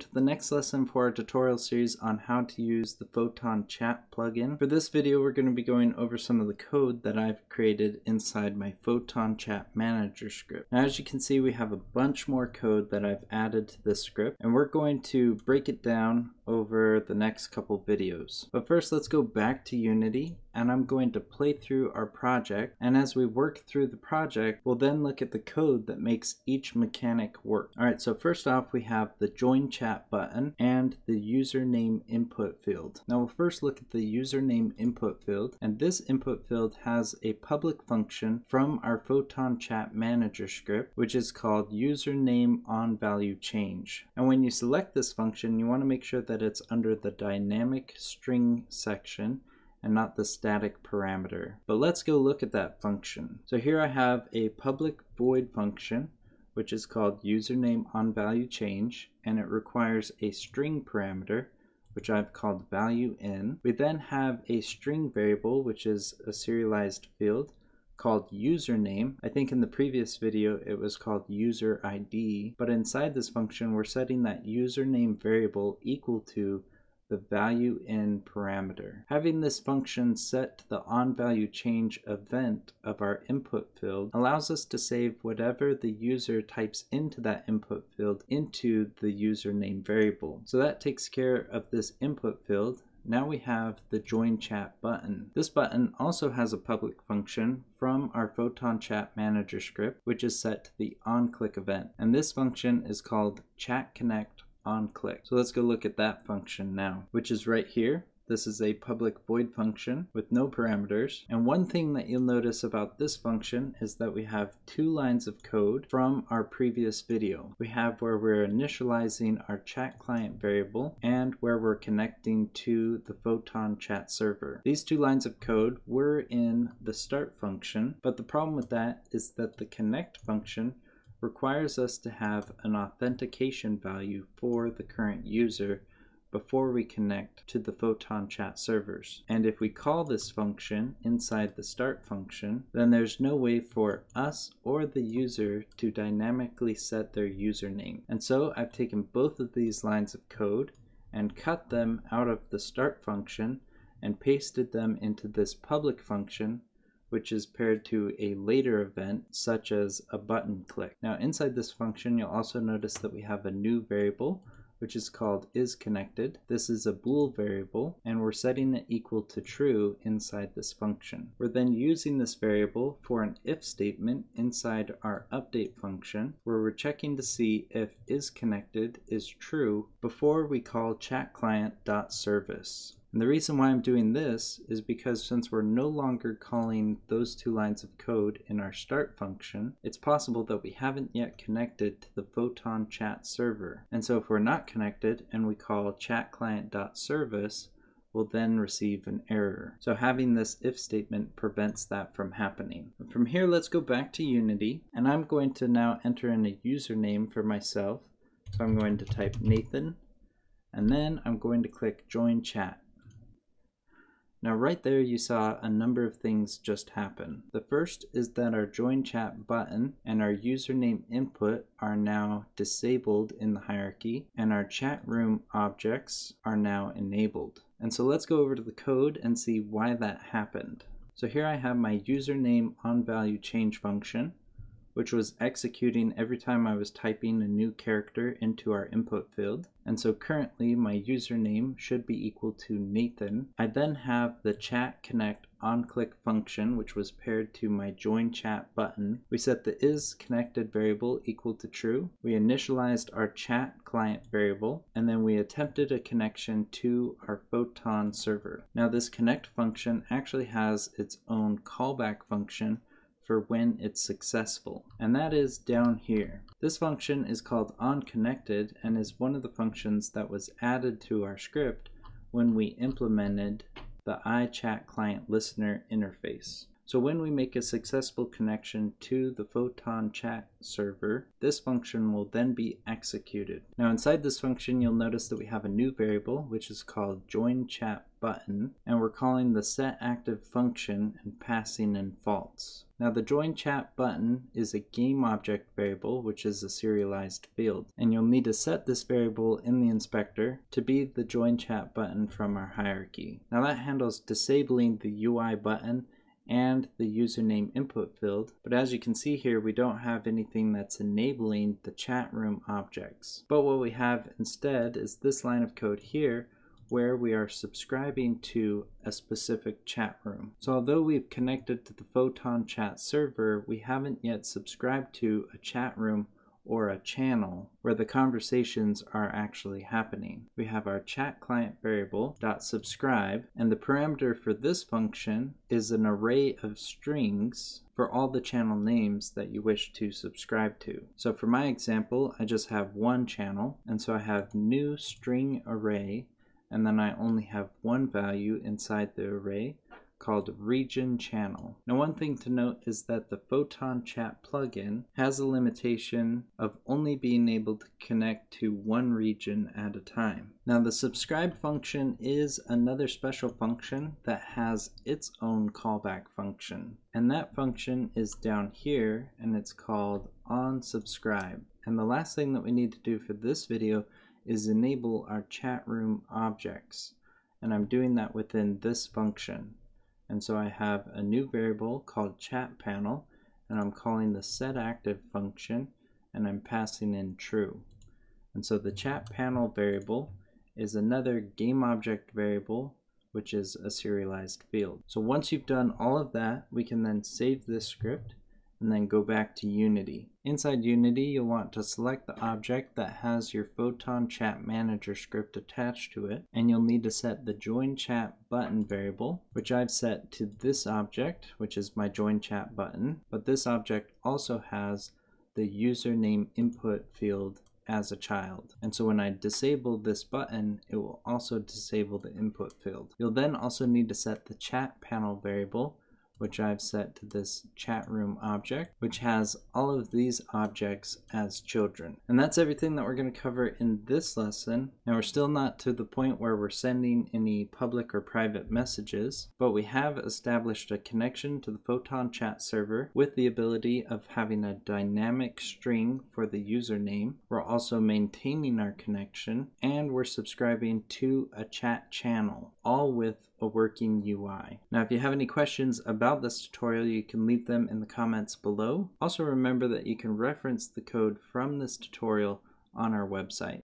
To the next lesson for our tutorial series on how to use the Photon Chat plugin. For this video, we're going to be going over some of the code that I've created inside my Photon Chat Manager script. Now, as you can see, we have a bunch more code that I've added to this script, and we're going to break it down over the next couple videos. But first, let's go back to Unity, and I'm going to play through our project, and as we work through the project, we'll then look at the code that makes each mechanic work. Alright, so first off, we have the join chat button and the username input field. Now we'll first look at the username input field, and this input field has a public function from our Photon Chat Manager script, which is called username on value change. And when you select this function, you want to make sure that it's under the dynamic string section and not the static parameter. But let's go look at that function. So here I have a public void function, which is called username on value change, and it requires a string parameter, which I've called value in. We then have a string variable, which is a serialized field called username. I think in the previous video it was called user ID, but inside this function we're setting that username variable equal to the value in parameter. Having this function set to the on value change event of our input field allows us to save whatever the user types into that input field into the username variable. So that takes care of this input field. Now we have the join chat button. This button also has a public function from our Photon Chat Manager script, which is set to the onClick event. And this function is called chat connect onClick. So let's go look at that function now, which is right here. This is a public void function with no parameters. And one thing that you'll notice about this function is that we have two lines of code from our previous video. We have where we're initializing our chat client variable and where we're connecting to the Photon Chat server. These two lines of code were in the start function, but the problem with that is that the connect function requires us to have an authentication value for the current user before we connect to the Photon Chat servers. And if we call this function inside the start function, then there's no way for us or the user to dynamically set their username. And so I've taken both of these lines of code and cut them out of the start function and pasted them into this public function, which is paired to a later event, such as a button click. Now inside this function, you'll also notice that we have a new variable, which is called isConnected. This is a bool variable, and we're setting it equal to true inside this function. We're then using this variable for an if statement inside our update function, where we're checking to see if isConnected is true before we call chatClient.service. And the reason why I'm doing this is because since we're no longer calling those two lines of code in our start function, it's possible that we haven't yet connected to the Photon Chat server. And so if we're not connected and we call chatclient.service, we'll then receive an error. So having this if statement prevents that from happening. From here, let's go back to Unity, and I'm going to now enter in a username for myself. So I'm going to type Nathan, and then I'm going to click Join Chat. Now right there you saw a number of things just happen. The first is that our join chat button and our username input are now disabled in the hierarchy, and our chat room objects are now enabled. And so let's go over to the code and see why that happened. So here I have my username on value change function, which was executing every time I was typing a new character into our input field. And so currently my username should be equal to Nathan. I then have the chat connect onClick function, which was paired to my join chat button. We set the isConnected variable equal to true. We initialized our chat client variable, and then we attempted a connection to our Photon server. Now this connect function actually has its own callback function for when it's successful, and that is down here. This function is called onConnected and is one of the functions that was added to our script when we implemented the iChatClientListener interface. So when we make a successful connection to the Photon Chat server, this function will then be executed. Now inside this function, you'll notice that we have a new variable, which is called join chat button, and we're calling the set active function and passing in false. Now the join chat button is a game object variable, which is a serialized field, and you'll need to set this variable in the inspector to be the join chat button from our hierarchy. Now that handles disabling the UI button and the username input field, but as you can see here, we don't have anything that's enabling the chat room objects. But what we have instead is this line of code here, where we are subscribing to a specific chat room. So although we've connected to the Photon Chat server, we haven't yet subscribed to a chat room or a channel where the conversations are actually happening. We have our chat client variable .subscribe, and the parameter for this function is an array of strings for all the channel names that you wish to subscribe to. So for my example, I just have one channel, and so I have new string array, and then I only have one value inside the array called region channel. Now one thing to note is that the Photon Chat plugin has a limitation of only being able to connect to one region at a time. Now the subscribe function is another special function that has its own callback function, and that function is down here, and it's called onSubscribe. And the last thing that we need to do for this video is enable our chat room objects, and I'm doing that within this function. And so I have a new variable called chat panel, and I'm calling the setActive function, and I'm passing in true. And so the chat panel variable is another game object variable, which is a serialized field. So once you've done all of that, we can then save this script and then go back to Unity. Inside Unity, you'll want to select the object that has your Photon Chat Manager script attached to it, and you'll need to set the join chat button variable, which I've set to this object, which is my join chat button, but this object also has the username input field as a child. And so when I disable this button, it will also disable the input field. You'll then also need to set the chat panel variable, which I've set to this chat room object, which has all of these objects as children. And that's everything that we're going to cover in this lesson. Now we're still not to the point where we're sending any public or private messages, but we have established a connection to the Photon Chat server with the ability of having a dynamic string for the username. We're also maintaining our connection, and we're subscribing to a chat channel, all with a working UI. Now if you have any questions about this tutorial, you can leave them in the comments below. Also remember that you can reference the code from this tutorial on our website.